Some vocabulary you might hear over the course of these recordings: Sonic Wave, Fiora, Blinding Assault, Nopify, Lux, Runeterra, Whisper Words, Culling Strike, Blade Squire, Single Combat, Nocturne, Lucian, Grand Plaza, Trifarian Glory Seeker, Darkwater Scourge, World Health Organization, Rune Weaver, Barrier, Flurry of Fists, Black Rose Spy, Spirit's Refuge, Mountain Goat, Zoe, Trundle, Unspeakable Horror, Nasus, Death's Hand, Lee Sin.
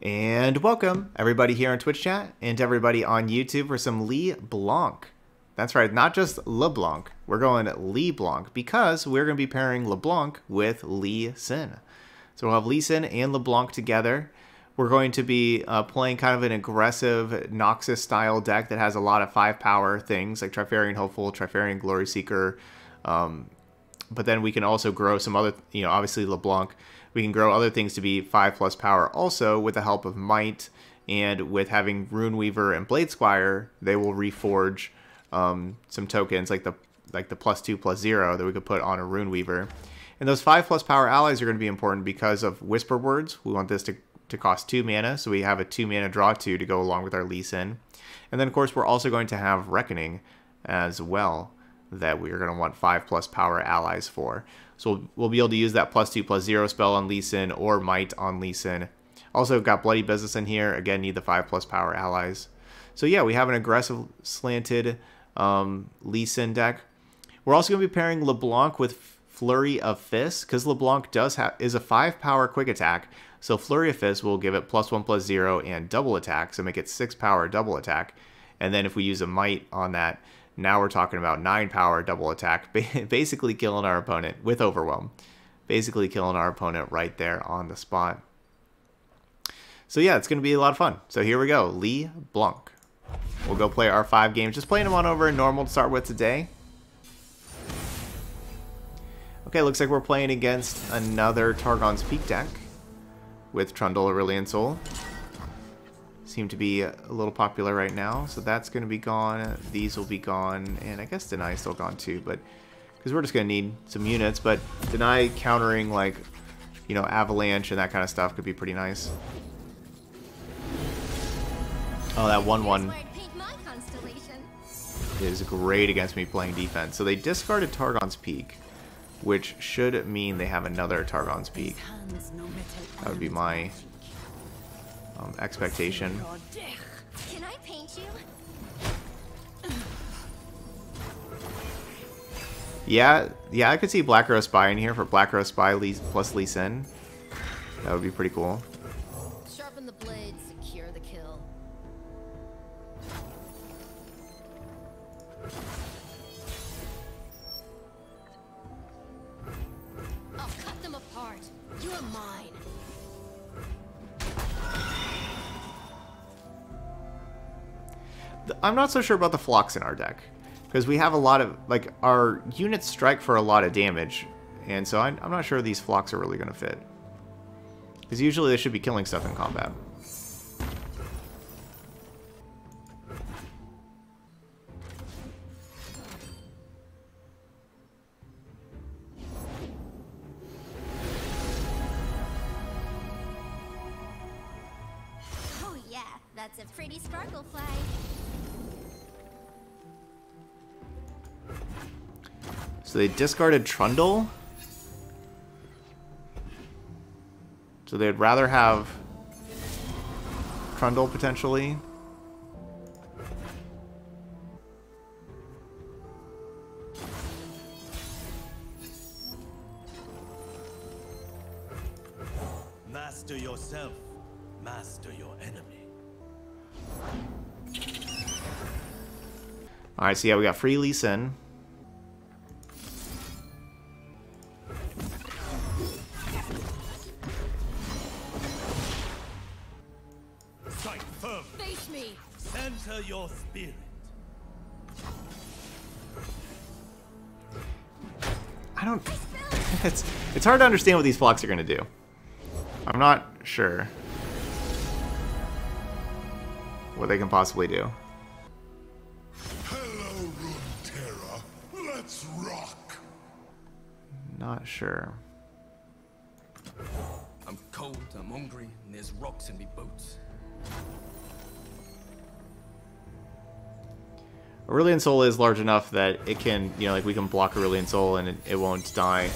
And welcome, everybody here on Twitch chat and everybody on YouTube for some LeBlanc. That's right, not just LeBlanc. We're going LeBlanc because we're going to be pairing LeBlanc with Lee Sin. So we'll have Lee Sin and LeBlanc together. We're going to be playing kind of an aggressive Noxus style deck that has a lot of 5-power things like Trifarian Hopeful, Trifarian Glory Seeker. But then we can also grow some other, you know, obviously LeBlanc. We can grow other things to be 5+ power also with the help of Might, and with having Rune Weaver and Blade Squire, they will reforge some tokens like the +2/+0 that we could put on a Rune Weaver. And those 5+ power allies are going to be important because of Whisper Words. We want this to cost 2 mana, so we have a 2 mana draw 2 to go along with our Lee Sin. And then of course we're also going to have Reckoning as well, that we are going to want 5+ power allies for. So we'll be able to use that +2/+0 spell on Lee Sin or Might on Lee Sin. Also got Bloody Business in here. Again, need the 5+ power allies. So yeah, we have an aggressive slanted Lee Sin deck. We're also going to be pairing LeBlanc with Flurry of Fists, because LeBlanc is a 5-power quick attack. So Flurry of Fists will give it +1/+0 and double attack, so make it 6-power double attack. And then if we use a Might on that, now we're talking about 9-power double attack, basically killing our opponent with Overwhelm. Basically killing our opponent right there on the spot. So yeah, it's going to be a lot of fun. So here we go, LeBlanc. We'll go play our 5 games. Just playing them on over in normal to start with today. Okay, looks like we're playing against another Targon's Peak deck with Trundle, Aurelion Sol. Seem to be a little popular right now, so that's going to be gone. These will be gone, and I guess Deny is still gone too, but because we're just going to need some units. But Deny countering, like, you know, Avalanche and that kind of stuff could be pretty nice. Oh, that 1/1 is great against me playing defense. So they discarded Targon's Peak, which should mean they have another Targon's Peak. That would be my expectation. Can I paint you? Yeah, I could see Black Rose Spy in here for Black Rose Spy plus Lee Sin. That would be pretty cool. Sharpen the blade, secure the kill. I'll cut them apart. You are mine. I'm not so sure about the flocks in our deck, because we have a lot of, like, our units strike for a lot of damage, and so I'm not sure these flocks are really going to fit, because usually they should be killing stuff in combat. Oh yeah, that's a pretty sparkle flag. So they discarded Trundle. So they'd rather have Trundle potentially. Master yourself, master your enemy. Alright, so yeah, we got free Lee Sin. Your spirit. I don't. It's hard to understand what these flocks are going to do. I'm not sure what they can possibly do. Hello, Runeterra. Let's rock. Not sure. I'm cold. I'm hungry. And there's rocks in me boots. Aurelion Sol is large enough that it can, you know, like, we can block Aurelion Sol and it won't die.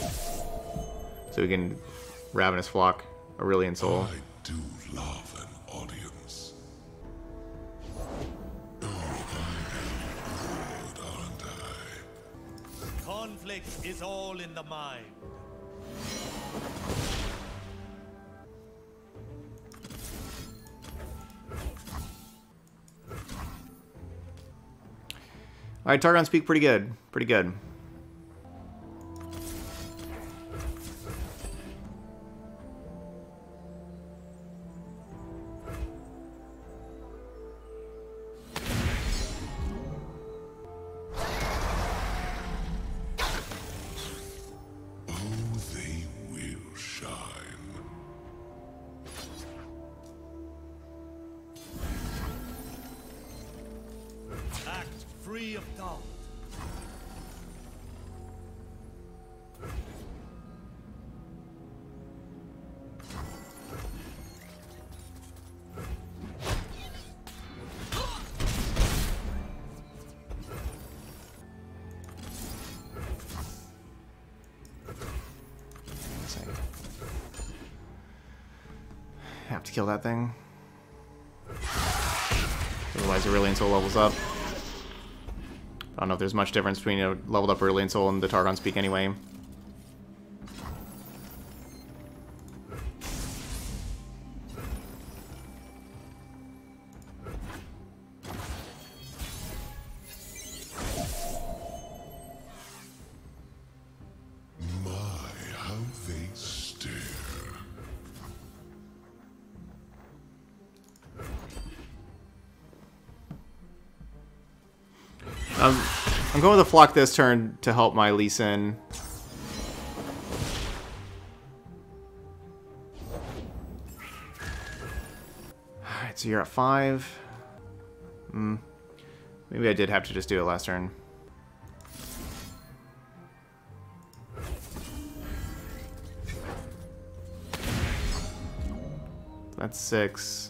So we can Ravenous Flock Aurelion Sol. I do love an audience. Oh, I am good, aren't I? Conflict is all in the mind. Alright, Targon's Peak, pretty good. Pretty good. Have to kill that thing. Otherwise Aurelion Sol levels up. I don't know if there's much difference between a leveled up Aurelion Sol and the Targon's Peak anyway. I'm going with the Flock this turn to help my Lee Sin. Alright, so you're at 5. Maybe I did have to just do it last turn. That's 6.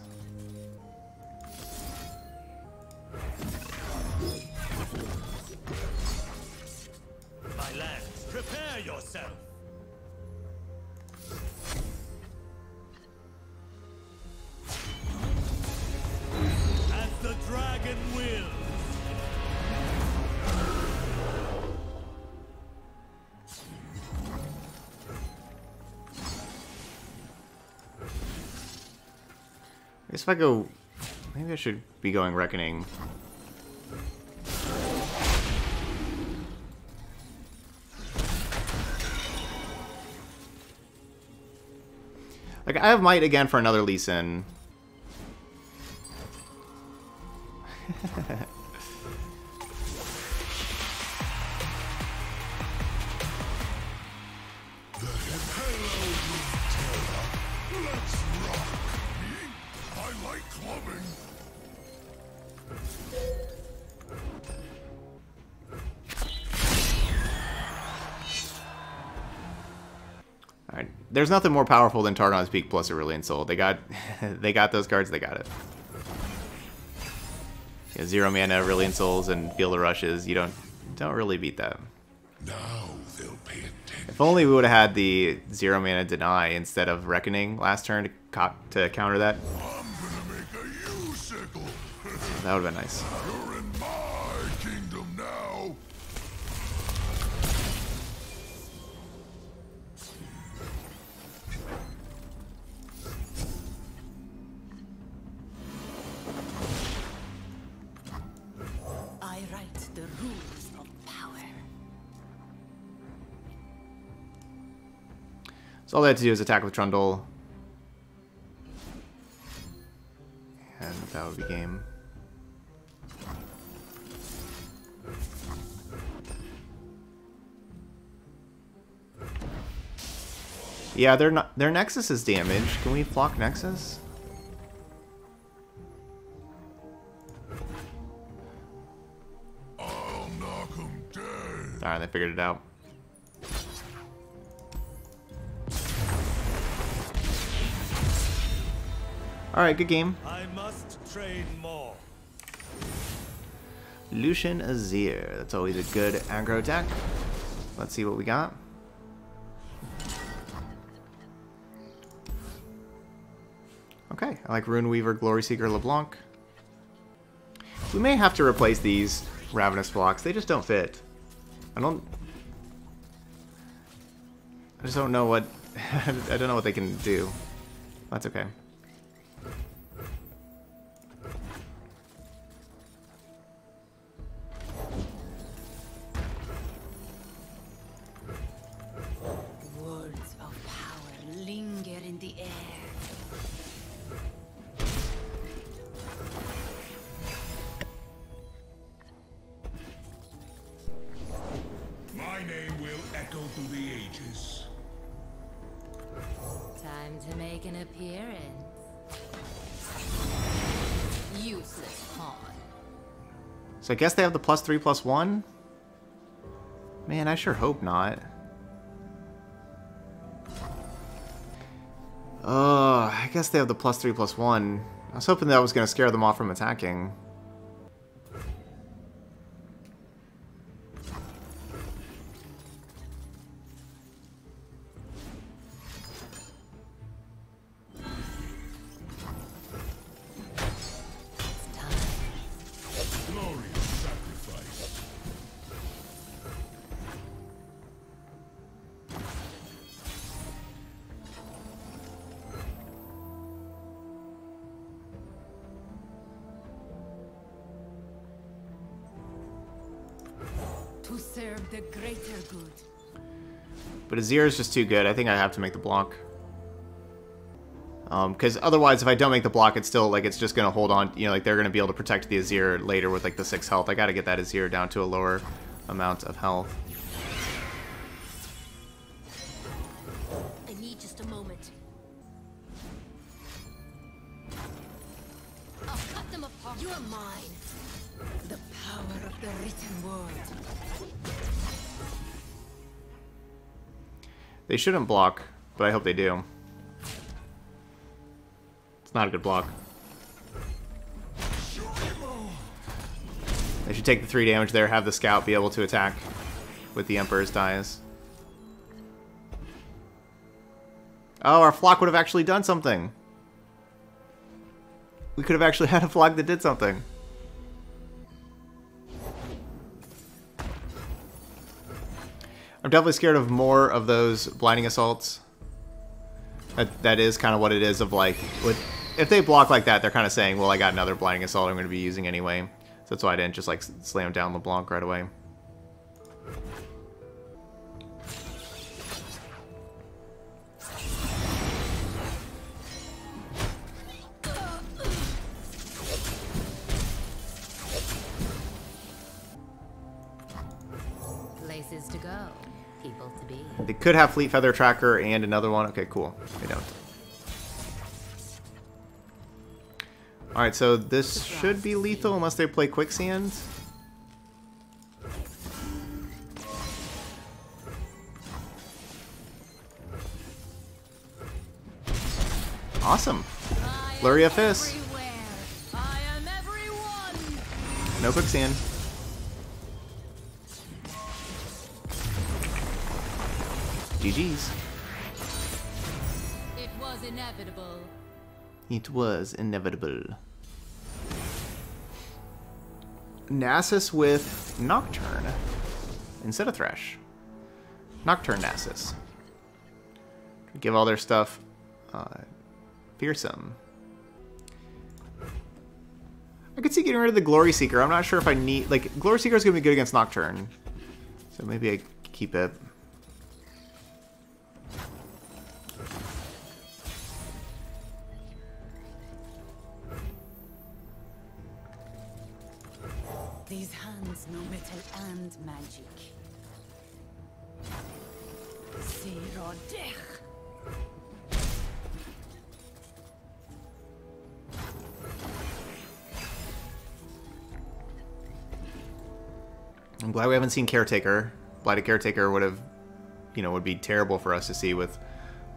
I guess if I go, maybe I should be going Reckoning. Like, I have Might again for another Lee Sin. There's nothing more powerful than Targon's Peak plus Aurelion Sol. They got those cards, they got it. Yeah, 0 mana, Aurelion Sols, and Field of Rushes, you don't really beat that. Now they'll pay attention. If only we would have had the 0 mana Deny instead of Reckoning last turn to counter that. I'm gonna make a U-sickle. That would have been nice. You're in my kingdom now. So all they had to do is attack with Trundle. And that would be game. Yeah, their Nexus is damaged. Can we Flock Nexus? I'll knock 'em dead. Alright, they figured it out. Alright, good game. I must train more. Lucian Azir. That's always a good aggro deck. Let's see what we got. Okay, I like Rune Weaver, Glory Seeker, LeBlanc. We may have to replace these Ravenous Flocks. They just don't fit. I just don't know what... I don't know what they can do. That's okay. battle through the ages. Time to make an appearance. Useless pawn. So I guess they have the +3/+1? Man, I sure hope not. I guess they have the +3/+1. I was hoping that was going to scare them off from attacking. But Azir is just too good. I think I have to make the block. Because otherwise, if I don't make the block, it's still, like, it's just going to hold on. You know, like, they're going to be able to protect the Azir later with, like, the 6 health. I got to get that Azir down to a lower amount of health. I need just a moment. I'll cut them apart. You're mine. The power of the written word. They shouldn't block, but I hope they do. It's not a good block. They should take the 3 damage there, have the scout be able to attack with the Emperor's Dias. Oh, our flock would have actually done something. We could have actually had a flock that did something. I'm definitely scared of more of those blinding assaults. That is kind of what it is of, like, with, if they block like that, they're kind of saying, well, I got another blinding assault I'm going to be using anyway. So that's why I didn't just, like, slam down LeBlanc right away. Places to go. People to be. They could have Fleet Feather Tracker and another one. Okay, cool. They don't. Alright, so this should be lethal unless they play Quicksand. Awesome. Flurry of Fists. No Quicksand. GG's. It was inevitable. It was inevitable. Nasus with Nocturne instead of Thresh. Nocturne Nasus. Give all their stuff fearsome. I could see getting rid of the Glory Seeker. I'm not sure if I need, like, Glory Seeker is going to be good against Nocturne. So maybe I keep it. These hands know metal and magic. I'm glad we haven't seen Caretaker. Blighted Caretaker would have, you know, would be terrible for us to see with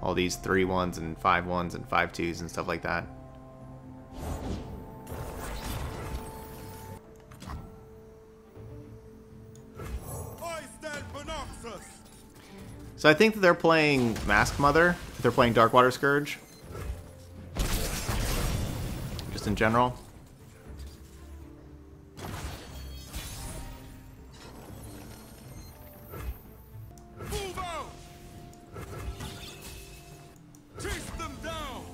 all these 3-1s and 5-1s and 5-2s and stuff like that. So I think that they're playing Mask Mother, if they're playing Darkwater Scourge. Just in general. Move out! Chase them down!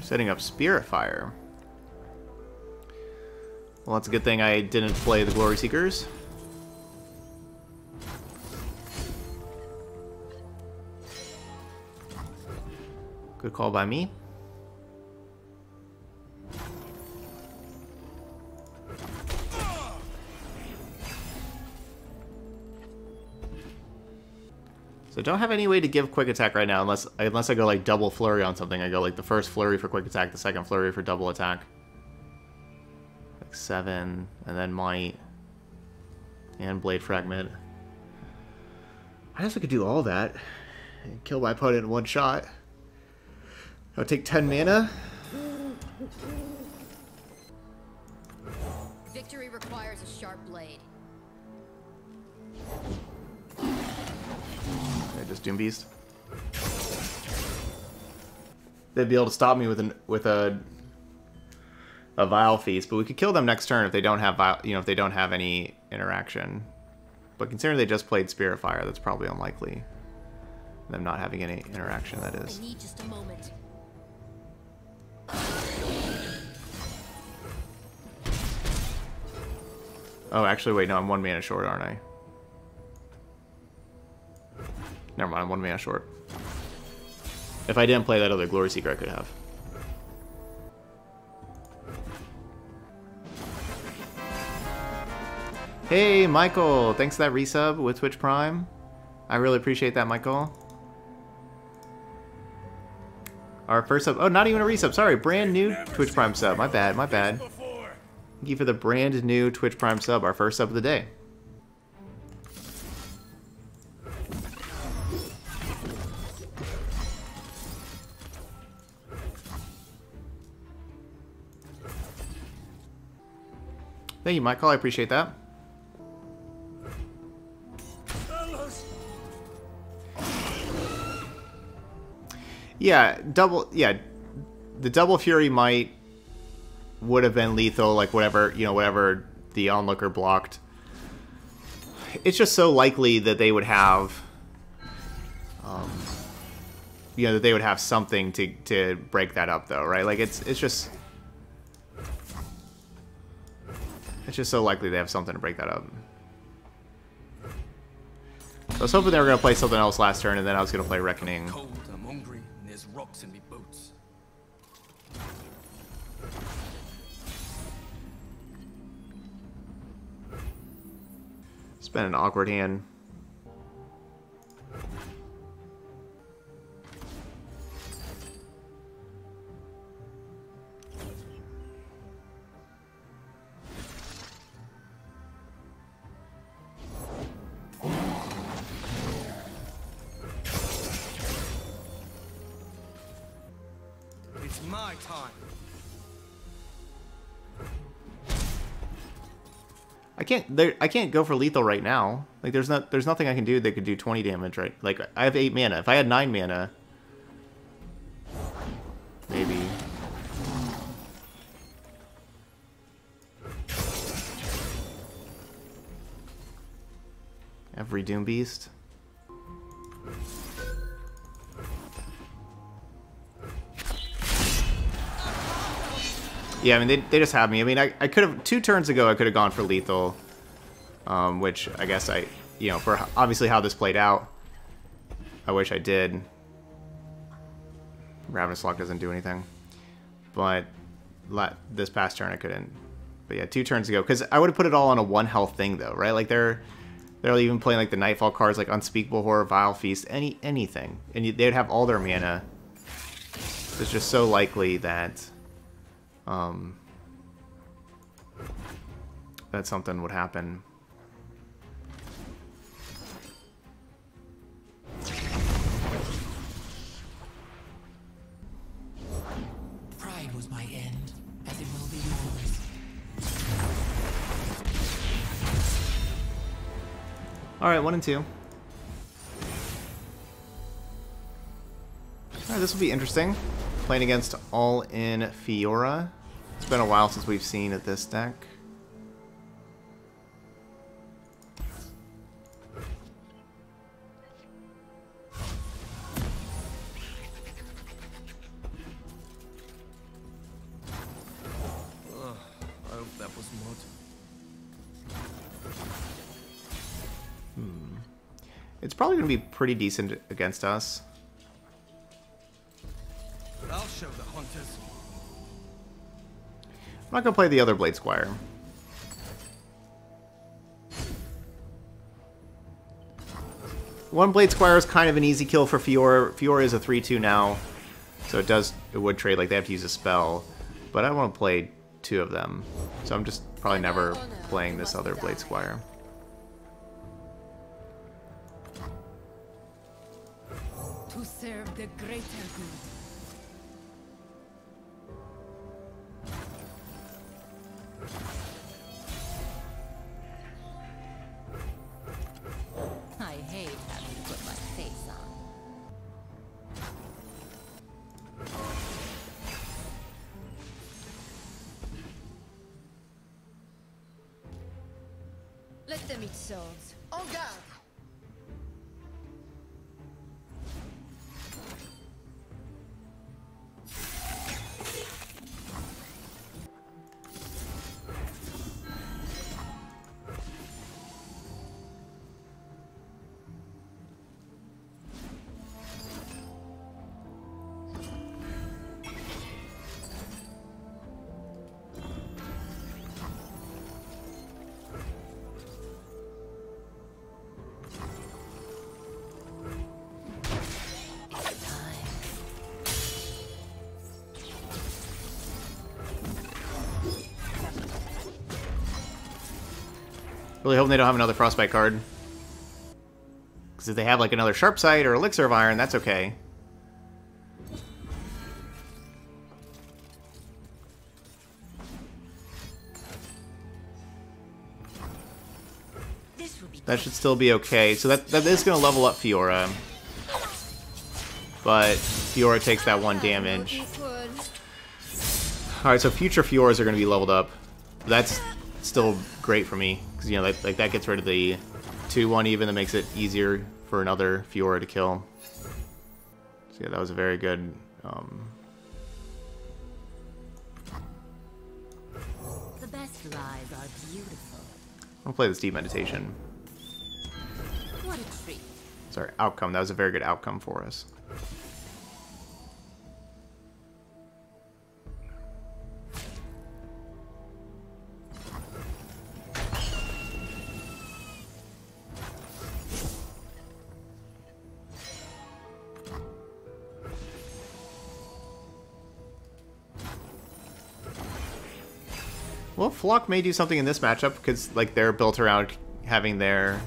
Setting up Spear of Fire. Well, that's a good thing I didn't play the Glory Seekers. Good call by me. So don't have any way to give quick attack right now unless I go like double flurry on something. I go like the first flurry for quick attack, the second flurry for double attack. Like 7, and then might, and blade fragment. I guess I could do all that and kill my opponent in one shot. I'll take 10 mana. Victory requires a sharp blade. I just Doom Beast. They'd be able to stop me with a Vile Feast, but we could kill them next turn if they don't have, you know, if they don't have any interaction. But considering they just played Spear of Fire, that's probably unlikely. Them not having any interaction, that is. I need just a moment. Oh, actually, wait, no, I'm 1 mana short, aren't I? Never mind, I'm 1 mana short. If I didn't play that other Glory Seeker, I could have. Hey, Michael! Thanks for that resub with Twitch Prime. I really appreciate that, Michael. Our first sub. Oh, not even a resub. Sorry, brand new Twitch Prime sub. My bad, my bad. Thank you for the brand new Twitch Prime sub, our first sub of the day. Thank you, Michael. I appreciate that. Yeah, the double Fury Might would have been lethal, like whatever, you know, whatever the Onlooker blocked. It's just so likely that they would have, you know, that they would have something to break that up, though, right? Like it's just so likely they have something to break that up. So I was hoping they were gonna play something else last turn, and then I was gonna play Reckoning. Rocks in me boots. It's been an awkward hand. I can't go for lethal right now. Like there's nothing I can do that could do 20 damage, right? Like I have 8 mana. If I had 9 mana, maybe. Every Doom Beast. Yeah, I mean, they just have me. I mean, I could have... 2 turns ago, I could have gone for lethal. Which, I guess I... You know, for obviously how this played out, I wish I did. Ravenous Flock doesn't do anything. But this past turn, I couldn't. But yeah, 2 turns ago. Because I would have put it all on a 1 health thing, though, right? Like, they're even playing, like, the Nightfall cards, like Unspeakable Horror, Vile Feast, anything. And they'd have all their mana. So it's just so likely that... that something would happen. Pride was my end, as it will be yours. Alright, 1 and 2. Alright, this will be interesting. Playing against all-in Fiora. It's been a while since we've seen at this deck. I hope that was not. It's probably going to be pretty decent against us. I'll show the hunters. I'm not gonna play the other Blade Squire. One Blade Squire is kind of an easy kill for Fiora. Fiora is a 3-2 now, so it would trade, like they have to use a spell. But I want to play two of them, so I'm just probably never playing this other Blade Squire. To serve the greater good. I hate having to put my face on. Let them eat swords. En garde. Really hoping they don't have another Frostbite card. Because if they have like another Sharpsight or Elixir of Iron, that's okay. That should still be okay. So that is going to level up Fiora. But Fiora takes that one damage. Alright, so future Fioras are going to be leveled up. That's still great for me. Because, you know, like that gets rid of the 2-1 even. That makes it easier for another Fiora to kill. So, yeah, that was a very good... The best lies are beautiful. I'll play this Deep Meditation. What a treat. Sorry, outcome. That was a very good outcome for us. Well, Flock may do something in this matchup because, like, they're built around having their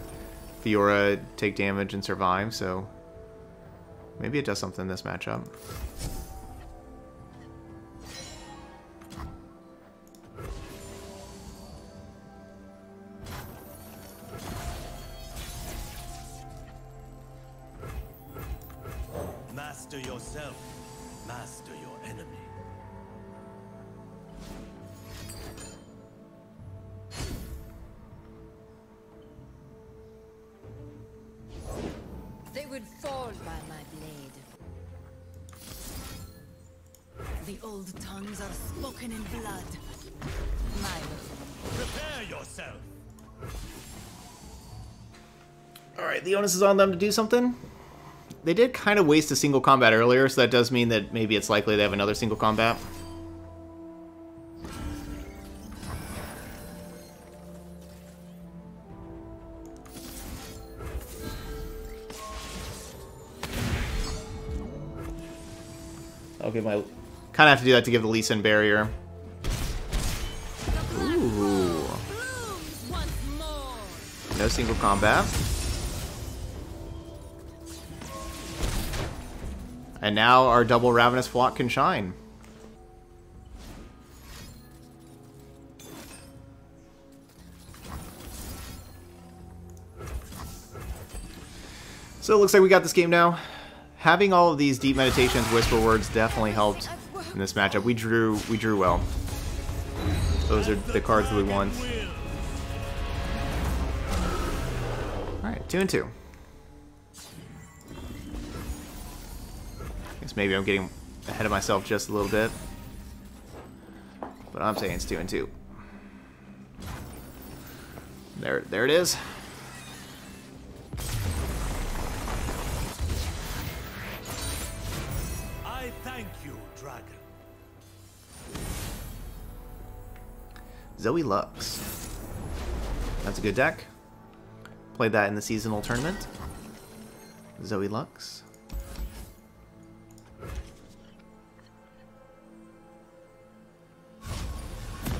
Fiora take damage and survive, so maybe it does something in this matchup. Master yourself, master your enemy. Spoken in blood. My will. Prepare yourself. All right, the onus is on them to do something. They did kind of waste a single combat earlier, so that does mean that maybe it's likely they have another single combat. I'll give my... Kind of have to do that to give the Lee Sin barrier. Ooh. No single combat. And now our double Ravenous Flock can shine. So it looks like we got this game now. Having all of these Deep Meditations, Whisper Words definitely helped. In this matchup, we drew well. Those are the cards that we want. All right, 2-2. I guess maybe I'm getting ahead of myself just a little bit, but I'm saying it's 2-2. There it is. Zoe Lux. That's a good deck. Played that in the seasonal tournament. Zoe Lux.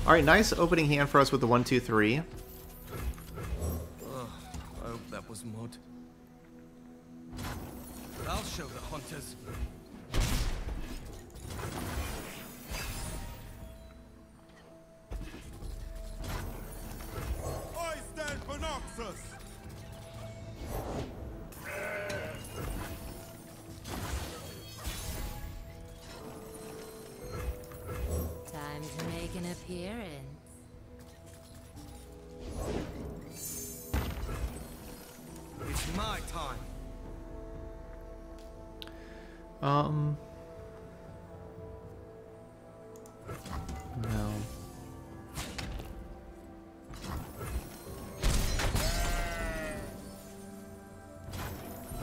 Alright, nice opening hand for us with the 1-2-3. I hope that was mud. I'll show the hunters. I stand for Noxus. Time to make an appearance. It's my time. No.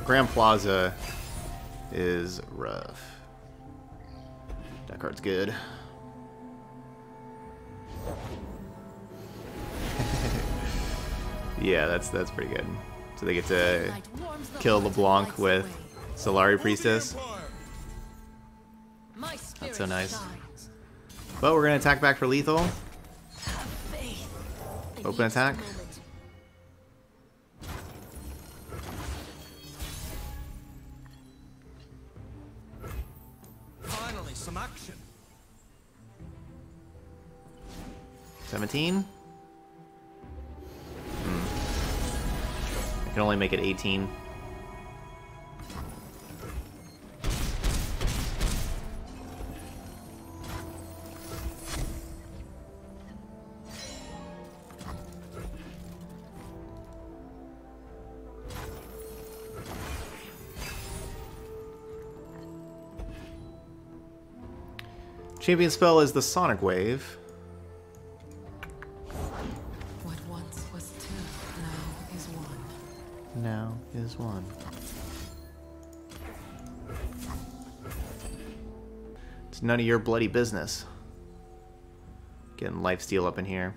Grand Plaza is rough. That card's good. Yeah, that's pretty good. So they get to kill LeBlanc with Solari Priestess. That's so nice. But we're gonna attack back for lethal. Open attack. Finally, some action. 17. I can only make it 18. Champion spell is the Sonic Wave. What once was two, now is one. Now is one. It's none of your bloody business. Getting lifesteal up in here.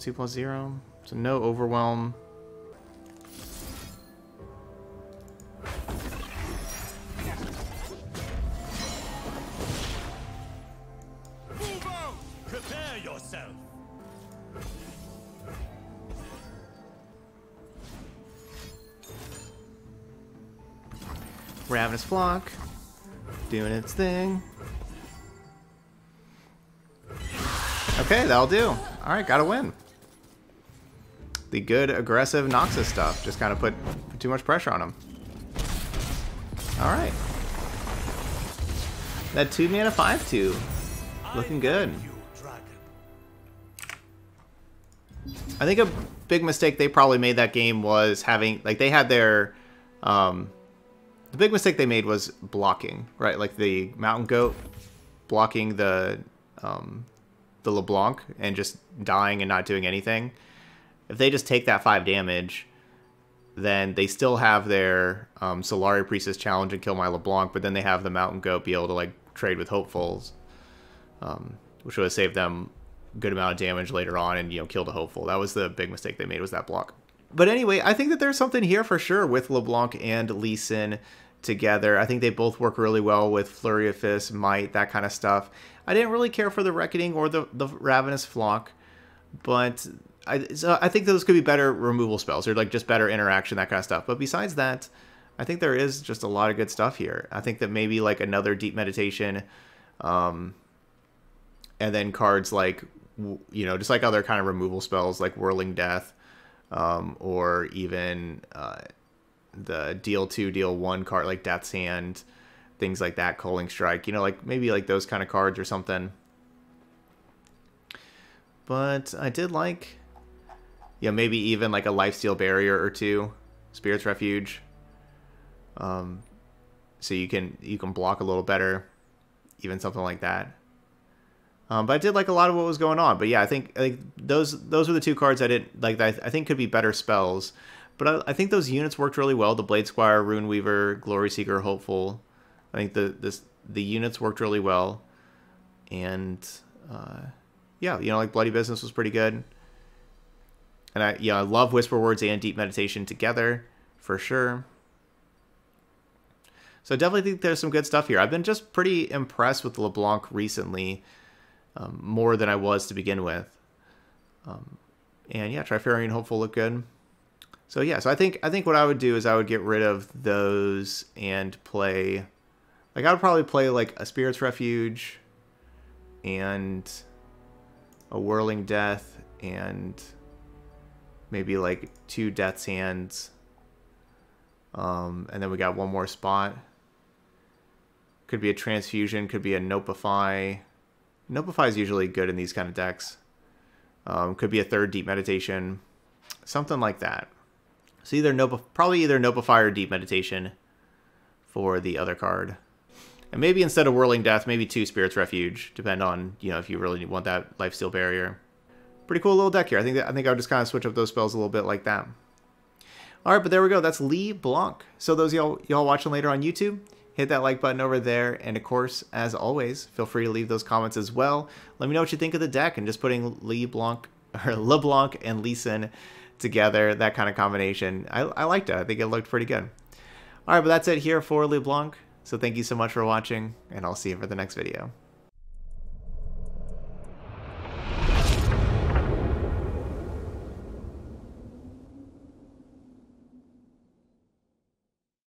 +2/+0, so no overwhelm. Prepare yourself. Ravenous Flock doing its thing. Okay, that'll do. All right, gotta win. The good, aggressive Noxus stuff. Just kind of put too much pressure on him. All right. That 2-mana 5-2. Looking good. I think a big mistake they probably made that game was having... Like, they had their... the big mistake they made was blocking, right? Like, the Mountain Goat blocking the LeBlanc and just dying and not doing anything. If they just take that 5 damage, then they still have their Solari Priestess challenge and kill my LeBlanc, but then they have the Mountain Goat be able to like trade with Hopefuls, which would have saved them a good amount of damage later on and, you know, killed a Hopeful. That was the big mistake they made, was that block. But anyway, I think that there's something here for sure with LeBlanc and Lee Sin together. I think they both work really well with Flurry of Fists, Might, that kind of stuff. I didn't really care for the Reckoning or the Ravenous Flock, but I think those could be better removal spells, or like just better interaction, that kind of stuff. But besides that, I think there is just a lot of good stuff here. I think that maybe like another Deep Meditation, and then cards like, you know, just like other kind of removal spells like Whirling Death, or even the deal 2, deal 1 card like Death's Hand, things like that, Culling Strike, you know, like maybe like those kind of cards or something. But I did like you know, maybe even like a lifesteal barrier or two, Spirit's Refuge. So you can block a little better, even something like that. But I did like a lot of what was going on. But yeah, I think those were the two cards I didn't like that I think could be better spells. But I think those units worked really well. The Blade Squire, Rune Weaver, Glory Seeker, Hopeful. I think the units worked really well. And yeah, you know, like Bloody Business was pretty good. And I love Whisper Words and Deep Meditation together for sure. So I definitely think there's some good stuff here. I've been just pretty impressed with LeBlanc recently, more than I was to begin with. And yeah, Trifarian and Hopeful look good. So yeah, so I think what I would do is I would get rid of those and play, like I would probably play like a Spirit's Refuge and a Whirling Death and maybe like two Death's Hands. And then we got one more spot. Could be a Transfusion, could be a Nopify. Nopify is usually good in these kind of decks. Could be a third Deep Meditation. Something like that. So probably either Nopify or Deep Meditation for the other card. And maybe instead of Whirling Death, maybe two Spirit's Refuge, depending on, you know, if you really want that Lifesteal Barrier. Pretty cool little deck here. I think I would just kind of switch up those spells a little bit like that. All right, but there we go. That's LeBlanc. So those y'all watching later on YouTube, hit that like button over there. And of course, as always, feel free to leave those comments as well. Let me know what you think of the deck and just putting LeBlanc and Lee Sin together, that kind of combination. I liked it. I think it looked pretty good. All right, but that's it here for LeBlanc. So thank you so much for watching, and I'll see you for the next video.